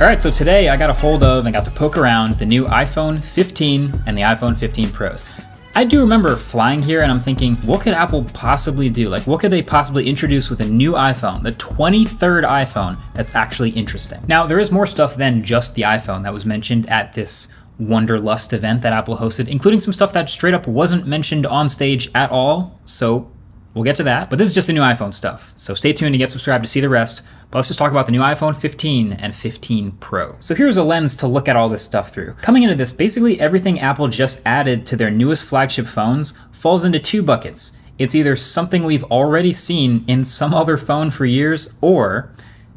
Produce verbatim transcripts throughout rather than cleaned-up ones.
All right, so today I got a hold of and got to poke around the new iPhone fifteen and the iPhone fifteen Pros. I do remember flying here and I'm thinking, what could Apple possibly do? Like, what could they possibly introduce with a new iPhone, the twenty-third iPhone, that's actually interesting? Now, there is more stuff than just the iPhone that was mentioned at this Wonderlust event that Apple hosted, including some stuff that straight up wasn't mentioned on stage at all. So we'll get to that, but this is just the new iPhone stuff. So stay tuned and get subscribed to see the rest, but let's just talk about the new iPhone fifteen and fifteen Pro. So here's a lens to look at all this stuff through. Coming into this, basically everything Apple just added to their newest flagship phones falls into two buckets. It's either something we've already seen in some other phone for years, or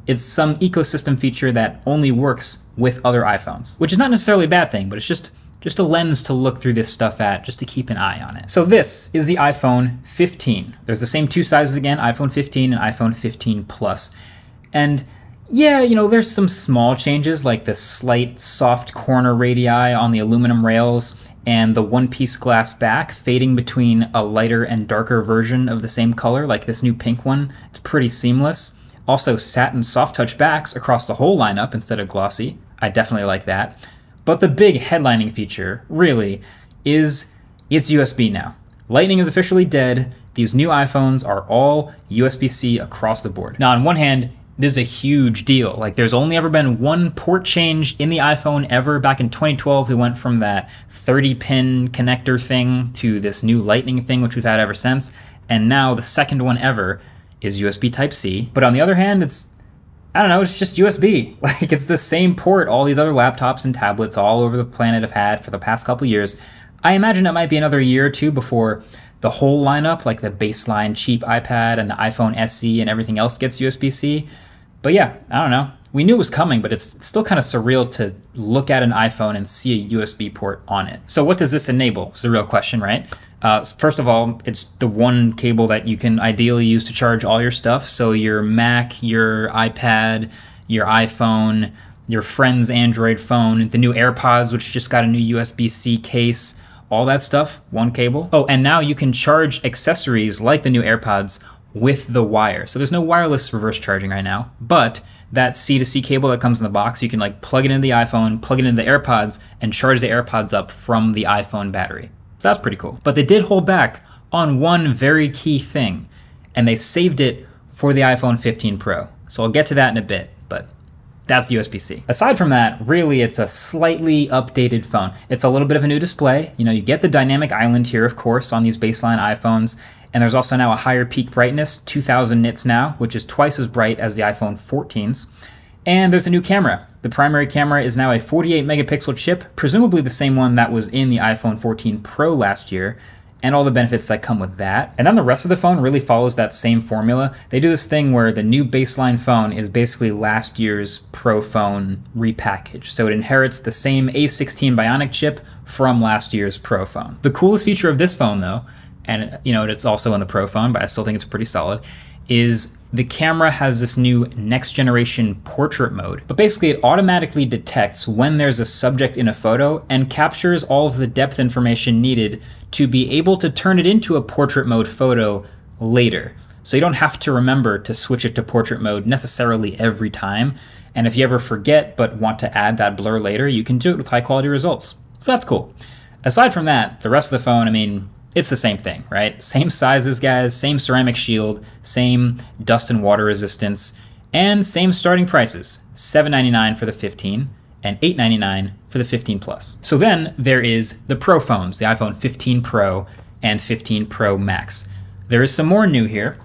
it's some ecosystem feature that only works with other iPhones, which is not necessarily a bad thing, but it's just just a lens to look through this stuff at, just to keep an eye on it. So this is the iPhone fifteen. There's the same two sizes again, iPhone fifteen and iPhone fifteen Plus. And yeah, you know, there's some small changes like the slight soft corner radii on the aluminum rails and the one-piece glass back fading between a lighter and darker version of the same color, like this new pink one. It's pretty seamless. Also satin soft touch backs across the whole lineup instead of glossy. I definitely like that. But the big headlining feature, really, is it's U S B now. Lightning is officially dead. These new iPhones are all U S B C across the board. Now, on one hand, this is a huge deal. Like, there's only ever been one port change in the iPhone ever. Back in twenty twelve, we went from that thirty pin connector thing to this new Lightning thing, which we've had ever since. And now the second one ever is U S B Type C. But on the other hand, it's I don't know, it's just U S B. Like, it's the same port all these other laptops and tablets all over the planet have had for the past couple years. I imagine it might be another year or two before the whole lineup, like the baseline cheap iPad and the iPhone S E and everything else, gets U S B C. But yeah, I don't know. We knew it was coming, but it's still kind of surreal to look at an iPhone and see a U S B port on it. So what does this enable? It's the real question, right? Uh, first of all, it's the one cable that you can ideally use to charge all your stuff. So your Mac, your iPad, your iPhone, your friend's Android phone, the new AirPods, which just got a new U S B C case, all that stuff, one cable. Oh, and now you can charge accessories like the new AirPods with the wire. So there's no wireless reverse charging right now, but that C to C cable that comes in the box, you can like plug it into the iPhone, plug it into the AirPods, and charge the AirPods up from the iPhone battery. So that's pretty cool. But they did hold back on one very key thing, and they saved it for the iPhone fifteen Pro. So I'll get to that in a bit, but that's U S B C. Aside from that, really it's a slightly updated phone. It's a little bit of a new display. You know, you get the dynamic island here, of course, on these baseline iPhones, and there's also now a higher peak brightness, two thousand nits now, which is twice as bright as the iPhone fourteens. And there's a new camera. The primary camera is now a forty-eight megapixel chip, presumably the same one that was in the iPhone fourteen Pro last year, and all the benefits that come with that. And then the rest of the phone really follows that same formula. They do this thing where the new baseline phone is basically last year's Pro phone repackaged. So it inherits the same A sixteen Bionic chip from last year's Pro phone. The coolest feature of this phone though, and you know it's also in the Pro phone, but I still think it's pretty solid, is the camera has this new next generation portrait mode, but basically it automatically detects when there's a subject in a photo and captures all of the depth information needed to be able to turn it into a portrait mode photo later. So you don't have to remember to switch it to portrait mode necessarily every time. And if you ever forget but want to add that blur later, you can do it with high quality results. So that's cool. Aside from that, the rest of the phone, I mean, it's the same thing, right? Same sizes, guys, same ceramic shield, same dust and water resistance, and same starting prices, seven ninety-nine for the fifteen and eight ninety-nine for the fifteen Plus. So then there is the Pro phones, the iPhone fifteen Pro and fifteen Pro Max. There is some more new here.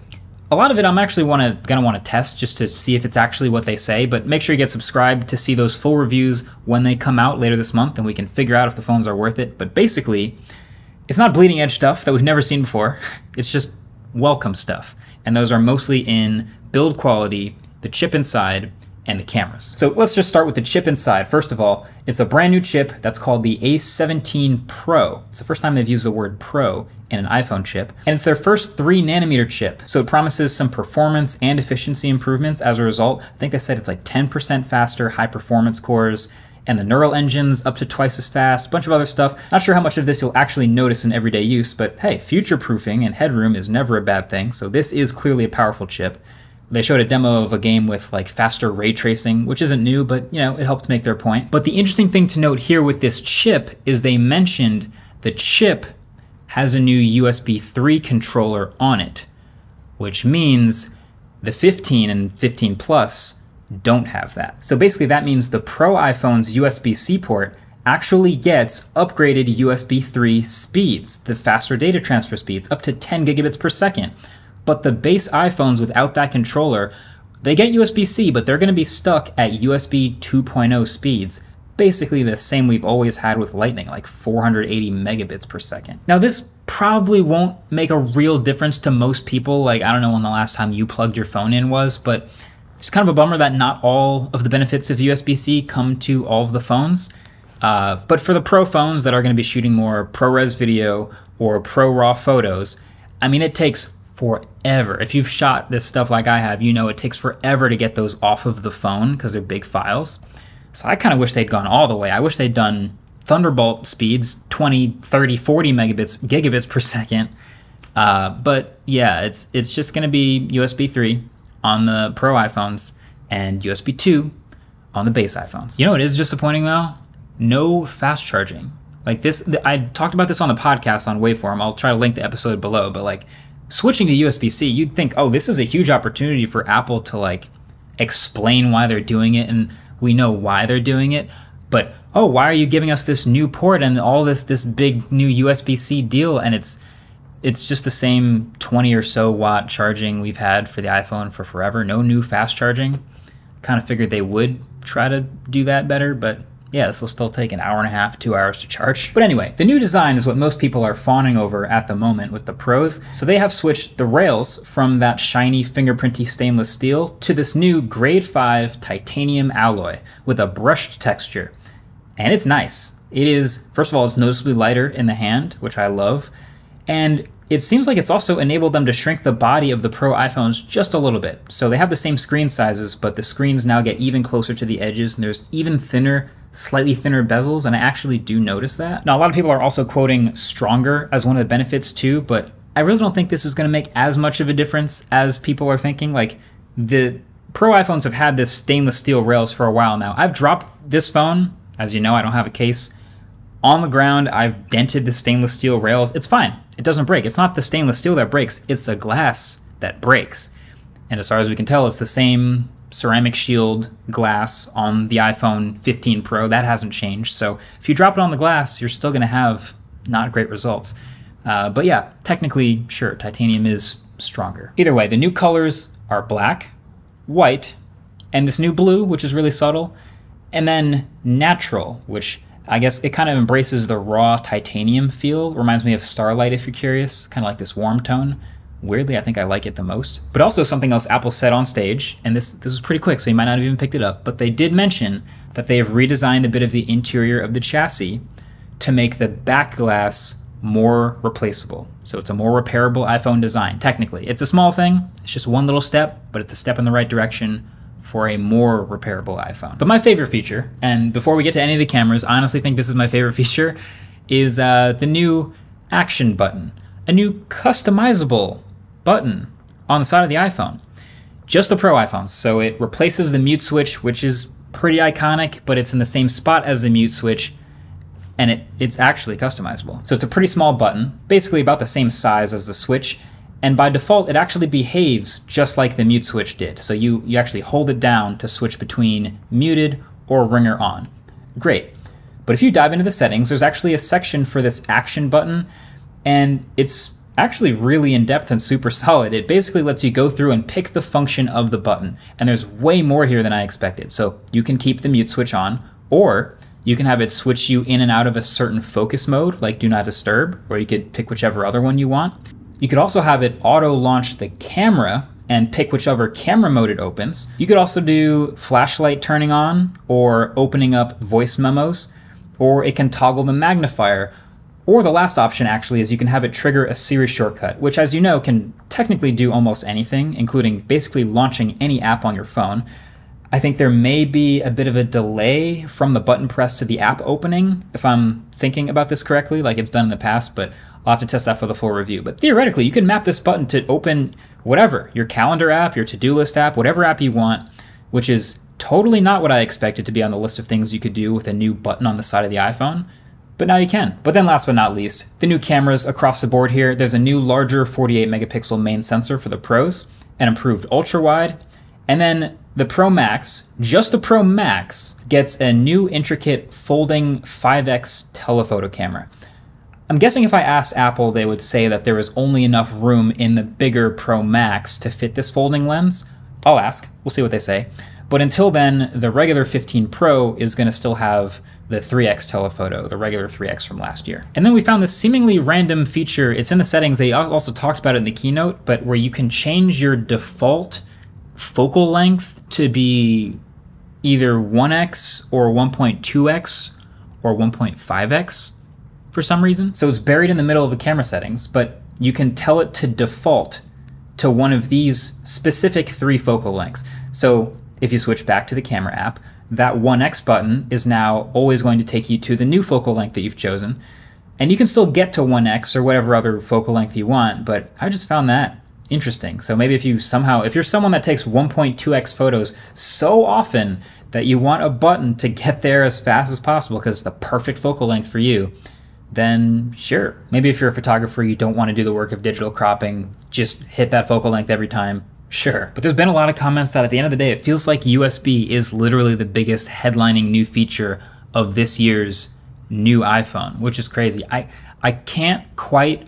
A lot of it I'm actually wanna, gonna wanna test just to see if it's actually what they say, but make sure you get subscribed to see those full reviews when they come out later this month and we can figure out if the phones are worth it. But basically, it's not bleeding edge stuff that we've never seen before. It's just welcome stuff. And those are mostly in build quality, the chip inside, and the cameras. So let's just start with the chip inside. First of all, it's a brand new chip that's called the A seventeen Pro. It's the first time they've used the word Pro in an iPhone chip. And it's their first three nanometer chip. So it promises some performance and efficiency improvements as a result. I think they said it's like ten percent faster, high performance cores, and the neural engines up to twice as fast, bunch of other stuff. Not sure how much of this you'll actually notice in everyday use, but hey, future-proofing and headroom is never a bad thing, so this is clearly a powerful chip. They showed a demo of a game with like faster ray tracing, which isn't new, but you know, it helped make their point. But the interesting thing to note here with this chip is they mentioned the chip has a new U S B three controller on it, which means the fifteen and fifteen Plus don't have that. So basically that means the Pro iPhone's U S B C port actually gets upgraded U S B three speeds, the faster data transfer speeds, up to ten gigabits per second. But the base iPhones without that controller, they get U S B C, but they're gonna be stuck at U S B two point oh speeds, basically the same we've always had with Lightning, like four hundred eighty megabits per second. Now this probably won't make a real difference to most people. Like, I don't know when the last time you plugged your phone in was, but it's kind of a bummer that not all of the benefits of U S B C come to all of the phones. Uh, but for the Pro phones that are gonna be shooting more ProRes video or ProRAW photos, I mean, it takes forever. If you've shot this stuff like I have, you know it takes forever to get those off of the phone because they're big files. So I kind of wish they'd gone all the way. I wish they'd done Thunderbolt speeds, twenty, thirty, forty megabits, gigabits per second. Uh, but yeah, it's it's just gonna be U S B three on the Pro iPhones and U S B two on the base iPhones. You know what is disappointing though? No fast charging. Like this, th I talked about this on the podcast on Waveform. I'll try to link the episode below, but like, switching to U S B C, you'd think, oh, this is a huge opportunity for Apple to like explain why they're doing it, and we know why they're doing it, but oh, why are you giving us this new port and all this this big new U S B C deal, and it's it's just the same twenty or so watt charging we've had for the iPhone for forever, no new fast charging. Kind of figured they would try to do that better, but yeah, this will still take an hour and a half, two hours to charge. But anyway, the new design is what most people are fawning over at the moment with the Pros. So they have switched the rails from that shiny fingerprinty stainless steel to this new grade five titanium alloy with a brushed texture. And it's nice. It is, first of all, it's noticeably lighter in the hand, which I love. And it seems like it's also enabled them to shrink the body of the Pro iPhones just a little bit. So they have the same screen sizes, but the screens now get even closer to the edges, and there's even thinner, slightly thinner bezels, and I actually do notice that. Now, a lot of people are also quoting stronger as one of the benefits too, but I really don't think this is gonna make as much of a difference as people are thinking. Like, the Pro iPhones have had this stainless steel rails for a while now. I've dropped this phone, as you know, I don't have a case, on the ground. I've dented the stainless steel rails. It's fine. It doesn't break. It's not the stainless steel that breaks. It's the glass that breaks. And as far as we can tell, it's the same ceramic shield glass on the iPhone fifteen Pro. That hasn't changed. So if you drop it on the glass, you're still going to have not great results. Uh, but yeah, technically, sure, titanium is stronger. Either way, the new colors are black, white, and this new blue, which is really subtle, and then natural, which I guess it kind of embraces the raw titanium feel. Reminds me of Starlight, if you're curious, kind of like this warm tone. Weirdly, I think I like it the most. But also something else Apple said on stage, and this this was pretty quick, so you might not have even picked it up, but they did mention that they have redesigned a bit of the interior of the chassis to make the back glass more replaceable. So it's a more repairable iPhone design, technically. It's a small thing, it's just one little step, but it's a step in the right direction for a more repairable iPhone. But my favorite feature, and before we get to any of the cameras, I honestly think this is my favorite feature, is uh, the new action button, a new customizable button on the side of the iPhone, just the Pro iPhones. So it replaces the mute switch, which is pretty iconic, but it's in the same spot as the mute switch, and it, it's actually customizable. So it's a pretty small button, basically about the same size as the switch. And by default, it actually behaves just like the mute switch did. So you, you actually hold it down to switch between muted or ringer on. Great. But if you dive into the settings, there's actually a section for this action button, and it's actually really in-depth and super solid. It basically lets you go through and pick the function of the button. And there's way more here than I expected. So you can keep the mute switch on, or you can have it switch you in and out of a certain focus mode, like Do Not Disturb, or you could pick whichever other one you want. You could also have it auto launch the camera and pick whichever camera mode it opens. You could also do flashlight turning on or opening up voice memos, or it can toggle the magnifier. Or the last option actually is you can have it trigger a Siri shortcut, which, as you know, can technically do almost anything, including basically launching any app on your phone. I think there may be a bit of a delay from the button press to the app opening, if I'm thinking about this correctly, like it's done in the past, but I'll have to test that for the full review. But theoretically, you can map this button to open whatever, your calendar app, your to-do list app, whatever app you want, which is totally not what I expected to be on the list of things you could do with a new button on the side of the iPhone. But now you can. But then last but not least, the new cameras across the board here. There's a new larger forty-eight megapixel main sensor for the Pros, an improved ultra wide, and then the Pro Max, just the Pro Max, gets a new intricate folding five X telephoto camera. I'm guessing if I asked Apple, they would say that there is only enough room in the bigger Pro Max to fit this folding lens. I'll ask, we'll see what they say. But until then, the regular fifteen Pro is gonna still have the three X telephoto, the regular three X from last year. And then we found this seemingly random feature. It's in the settings, they also talked about it in the keynote, but where you can change your default focal length to be either one X or one point two X or one point five X for some reason. So it's buried in the middle of the camera settings, but you can tell it to default to one of these specific three focal lengths. So if you switch back to the camera app, that one X button is now always going to take you to the new focal length that you've chosen. And you can still get to one X or whatever other focal length you want, but I just found that interesting. So maybe if you somehow, if you're someone that takes one point two X photos so often that you want a button to get there as fast as possible because it's the perfect focal length for you, then sure. Maybe if you're a photographer, you don't want to do the work of digital cropping, just hit that focal length every time, sure. But there's been a lot of comments that at the end of the day, it feels like U S B is literally the biggest headlining new feature of this year's new iPhone, which is crazy. I, I can't quite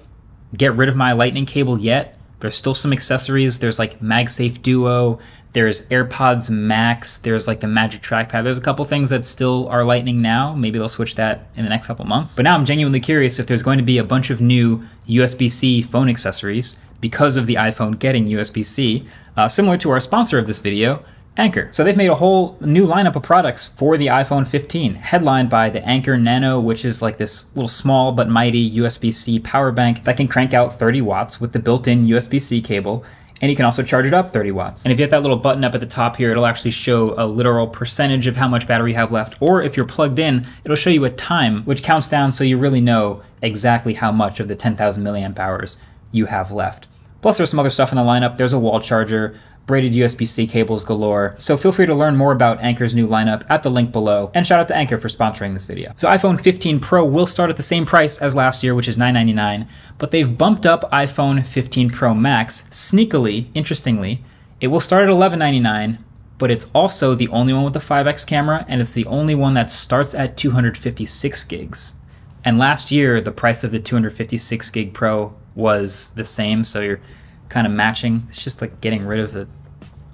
get rid of my Lightning cable yet. There's still some accessories. There's like MagSafe Duo, there's AirPods Max, there's like the Magic Trackpad. There's a couple things that still are Lightning now. Maybe they'll switch that in the next couple months. But now I'm genuinely curious if there's going to be a bunch of new U S B C phone accessories because of the iPhone getting U S B C, uh, similar to our sponsor of this video, Anker. So they've made a whole new lineup of products for the iPhone fifteen, headlined by the Anker Nano, which is like this little small but mighty U S B C power bank that can crank out thirty watts with the built-in U S B C cable. And you can also charge it up thirty watts. And if you hit that little button up at the top here, it'll actually show a literal percentage of how much battery you have left. Or if you're plugged in, it'll show you a time, which counts down so you really know exactly how much of the ten thousand milliamp hours you have left. Plus there's some other stuff in the lineup. There's a wall charger, braided U S B C cables galore. So feel free to learn more about Anker's new lineup at the link below. And shout out to Anker for sponsoring this video. So iPhone fifteen Pro will start at the same price as last year, which is nine ninety-nine, but they've bumped up iPhone fifteen Pro Max sneakily, interestingly. It will start at eleven ninety-nine, but it's also the only one with a five X camera, and it's the only one that starts at two hundred fifty-six gigs. And last year, the price of the two hundred fifty-six gig Pro was the same, so you're kind of matching. It's just like getting rid of the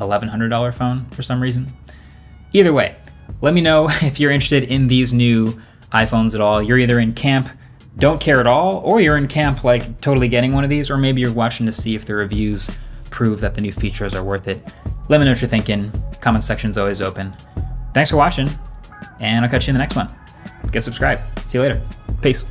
eleven hundred dollar phone for some reason. Either way, let me know if you're interested in these new iPhones at all. You're either in camp, don't care at all, or you're in camp like totally getting one of these, or maybe you're watching to see if the reviews prove that the new features are worth it. Let me know what you're thinking. Comment section's always open. Thanks for watching, and I'll catch you in the next one. Get subscribed. See you later. Peace.